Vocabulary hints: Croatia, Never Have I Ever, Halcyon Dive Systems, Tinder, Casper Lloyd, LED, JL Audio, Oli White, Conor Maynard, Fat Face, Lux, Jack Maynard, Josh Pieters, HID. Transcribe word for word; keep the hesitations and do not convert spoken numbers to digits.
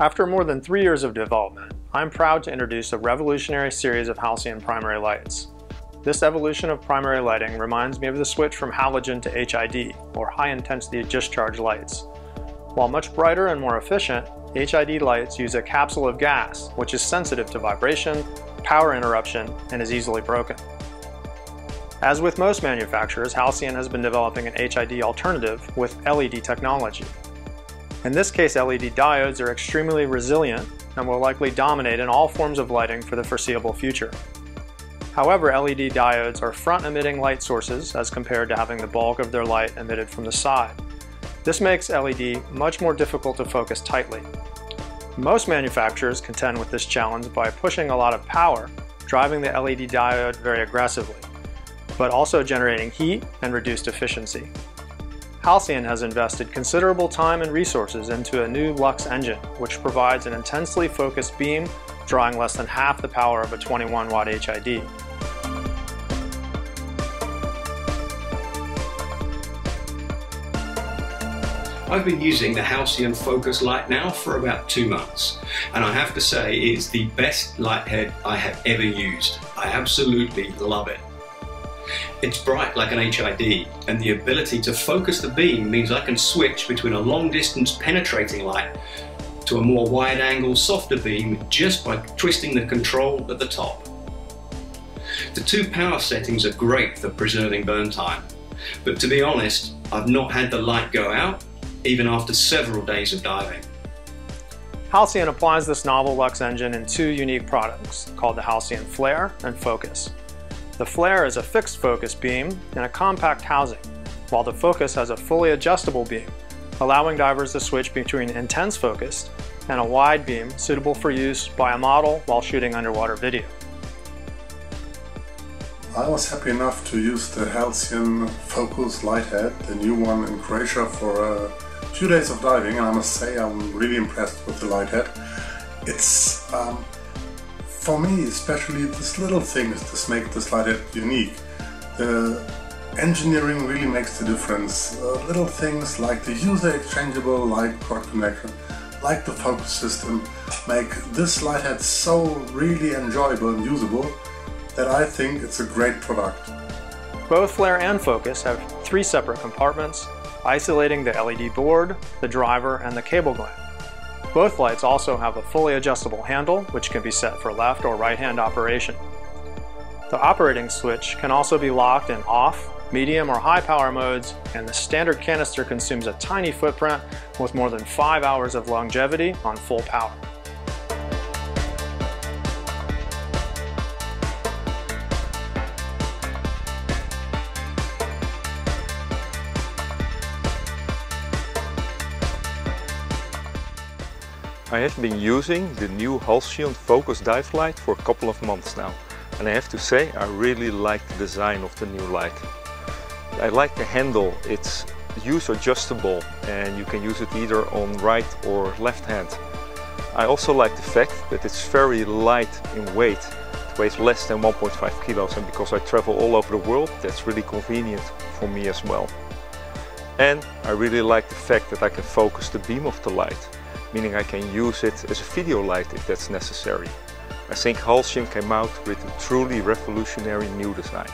After more than three years of development, I'm proud to introduce a revolutionary series of halcyon primary lights. This evolution of primary lighting reminds me of the switch from halogen to H I D, or high-intensity discharge lights. While much brighter and more efficient, H I D lights use a capsule of gas, which is sensitive to vibration, power interruption, and is easily broken. As with most manufacturers, halcyon has been developing an H I D alternative with L E D technology. In this case, L E D diodes are extremely resilient and will likely dominate in all forms of lighting for the foreseeable future. However, L E D diodes are front-emitting light sources as compared to having the bulk of their light emitted from the side. This makes L E D much more difficult to focus tightly. Most manufacturers contend with this challenge by pushing a lot of power, driving the L E D diode very aggressively, but also generating heat and reduced efficiency. Halcyon has invested considerable time and resources into a new Lux engine, which provides an intensely focused beam drawing less than half the power of a twenty-one watt H I D. I've been using the halcyon focus light now for about two months, and I have to say it's the best light head I have ever used. I absolutely love it. It's bright like an H I D, and the ability to focus the beam means I can switch between a long distance penetrating light to a more wide angle, softer beam just by twisting the control at the top. The two power settings are great for preserving burn time, but to be honest, I've not had the light go out even after several days of diving. Halcyon applies this novel Lux engine in two unique products called the Halcyon Flare and Focus. The Flare is a fixed focus beam in a compact housing, while the Focus has a fully adjustable beam, allowing divers to switch between intense focus and a wide beam suitable for use by a model while shooting underwater video. I was happy enough to use the Halcyon Focus light head, the new one in Croatia, for a few days of diving, and I must say I'm really impressed with the light head. It's, um, for me especially, this little things that make this light head unique. The engineering really makes the difference. Uh, little things like the user exchangeable light cord connector, like the focus system, make this light head so really enjoyable and usable that I think it's a great product. Both Flare and Focus have three separate compartments, isolating the L E D board, the driver, and the cable gland. Both lights also have a fully adjustable handle, which can be set for left or right hand operation. The operating switch can also be locked in off, medium, or high power modes, and the standard canister consumes a tiny footprint with more than five hours of longevity on full power. I have been using the new Halcyon Focus dive light for a couple of months now, and I have to say I really like the design of the new light. I like the handle, it's user adjustable and you can use it either on right or left hand. I also like the fact that it's very light in weight, it weighs less than one point five kilos, and because I travel all over the world that's really convenient for me as well. And I really like the fact that I can focus the beam of the light, meaning I can use it as a video light if that's necessary. I think Halcyon came out with a truly revolutionary new design.